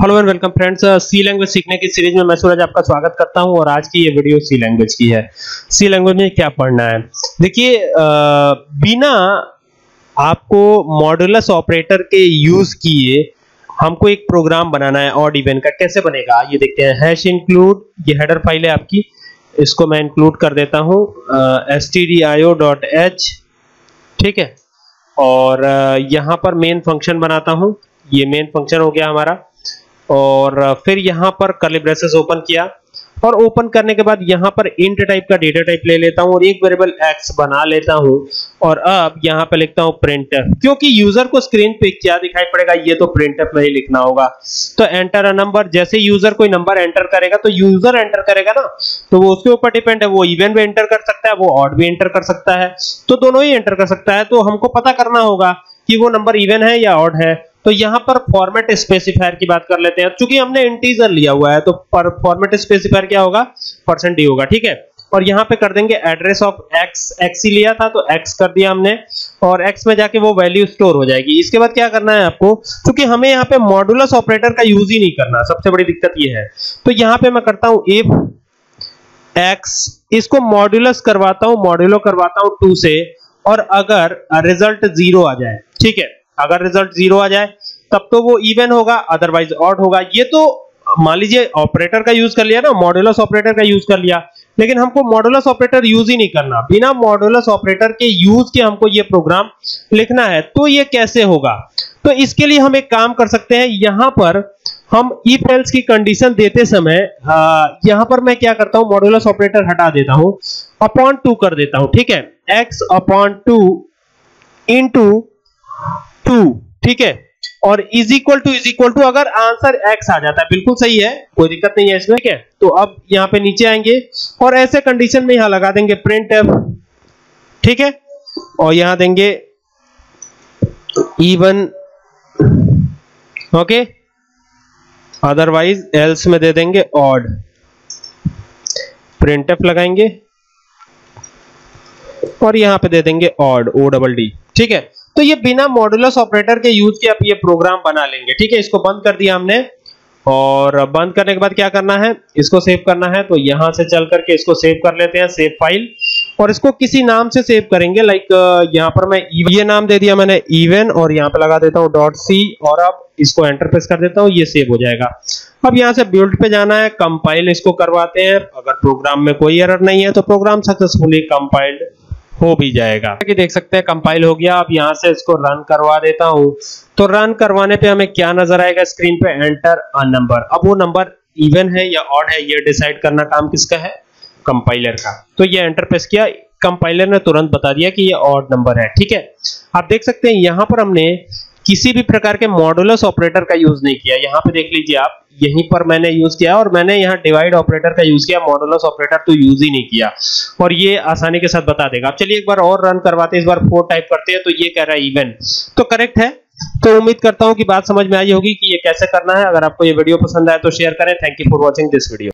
Hello and welcome friends, C language सीखने की series में मैं सूरज आपका स्वागत करता हूं। और आज की ये वीडियो सी लैंग्वेज की है। सी लैंग्वेज में क्या पढ़ना है, देखिए बिना आपको मॉड्यूलस ऑपरेटर के यूज किए हमको एक प्रोग्राम बनाना है ऑड इवन का। कैसे बनेगा ये देखते हैं। हैश इंक्लूड, ये हेडर फाइल है आपकी, इसको मैं इंक्लूड कर देता हूं stdio.h, ठीक है। और यहां पर मेन फंक्शन बनाता हूं, ये मेन फंक्शन हो गया हमारा। और फिर यहां पर कर्ली ब्रेसेस ओपन किया, और ओपन करने के बाद यहां पर इंट टाइप का डेटा टाइप ले लेता हूं और एक वेरिएबल एक्स बना लेता हूं। और अब यहां पे लिखता हूं प्रिंट, क्योंकि यूजर को स्क्रीन पे क्या दिखाई पड़ेगा, ये तो प्रिंट में ही लिखना होगा। तो एंटर अ नंबर, जैसे यूजर कोई नंबर एंटर करेगा तो यूजर एंटर करेगा ना, तो वो उसके ऊपर डिपेंड है। वो इवन भी एंटर कर सकता है, वो ऑड भी एंटर कर सकता है, तो दोनों ही एंटर कर सकता है। तो हमको पता करना होगा कि वो नंबर इवन है या ऑड है। तो यहां पर फॉर्मेट स्पेसिफायर की बात कर लेते हैं। चूंकि हमने इंटीजर लिया हुआ है तो फॉर्मेट स्पेसिफायर क्या होगा, परसेंट डी होगा, ठीक है। और यहां पे कर देंगे एड्रेस ऑफ एक्स, एक्स ही लिया था तो एक्स कर दिया हमने, और एक्स में जाके वो वैल्यू स्टोर हो जाएगी। इसके बाद क्या करना है आपको, क्योंकि हमें यहाँ पे मॉड्यूलस ऑपरेटर का यूज ही नहीं करना, सबसे बड़ी दिक्कत ये है। तो यहाँ पे मैं करता हूं इफ एक्स, इसको मॉड्यूलस करवाता हूं, मॉड्यूलो करवाता हूं 2 से, और अगर रिजल्ट 0 आ जाए, ठीक है, अगर रिजल्ट 0 आ जाए तब तो वो इवन होगा, अदरवाइज ऑड होगा। ये तो मान लीजिए ऑपरेटर का यूज कर लिया ना, मॉड्यूलस ऑपरेटर का यूज कर लिया, लेकिन हमको मॉड्यूलस ऑपरेटर यूज ही नहीं करना। बिना मॉड्यूलस ऑपरेटर के यूज के हमको ये प्रोग्राम लिखना है। तो ये कैसे होगा, तो इसके लिए हम एक काम कर सकते हैं। यहां पर हम इफ एल्स की कंडीशन देते समय यहां पर मैं क्या करता हूं, मॉड्यूलस ऑपरेटर हटा देता हूं, अपॉन 2 कर देता हूं, ठीक है, एक्स अपॉन 2 इंटू 2, ठीक है। और इज इक्वल टू अगर आंसर x आ जाता है, बिल्कुल सही है, कोई दिक्कत नहीं है इसमें, ठीक है। तो अब यहां पे नीचे आएंगे और ऐसे कंडीशन में यहां लगा देंगे printf, ठीक है। और यहां देंगे even, ओके, अदरवाइज else में दे देंगे odd, printf लगाएंगे और यहां पे दे देंगे odd, o डबल डी, ठीक है। तो ये बिना मॉड्यूलस ऑपरेटर के यूज के आप ये प्रोग्राम बना लेंगे, ठीक है। इसको बंद कर दिया हमने, और बंद करने के बाद क्या करना है, इसको सेव करना है। तो यहां से चल करके इसको सेव कर लेते हैं, सेव फाइल, और इसको किसी नाम से सेव करेंगे। लाइक यहां पर मैं ये नाम दे दिया मैंने इवन, और यहां पे लगा देता हूं .c, और अब इसको एंटर प्रेस कर देता हूं, ये सेव हो जाएगा। अब यहां से बिल्ड पे जाना है, कंपाइल इसको करवाते हैं। अगर प्रोग्राम में कोई एरर नहीं है तो प्रोग्राम सक्सेसफुली कंपाइल्ड हो भी जाएगा, कि देख सकते हैं कंपाइल हो गया। अब यहां से इसको रन करवा देता हूं, तो रन करवाने पे हमें क्या नजर आएगा स्क्रीन पे, एंटर अ नंबर। अब वो नंबर इवन है या ऑड है ये डिसाइड करना काम किसका है, कंपाइलर का। तो ये एंटर प्रेस किया, कंपाइलर ने तुरंत बता दिया कि ये ऑड नंबर है, ठीक है। आप देख सकते हैं यहां पर हमने किसी भी प्रकार के मॉड्यूलस ऑपरेटर का यूज नहीं किया। यहाँ पे देख लीजिए आप, यहीं पर मैंने यूज किया, और मैंने यहाँ डिवाइड ऑपरेटर का यूज किया, मॉड्यूलस ऑपरेटर तो यूज ही नहीं किया। और ये आसानी के साथ बता देगा। अब चलिए एक बार और रन करवाते हैं, इस बार 4 टाइप करते हैं, तो ये कह रहा है इवन, तो करेक्ट है। तो उम्मीद करता हूँ कि बात समझ में आई होगी कि ये कैसे करना है। अगर आपको ये वीडियो पसंद आए तो शेयर करें। Thank you for watching this video.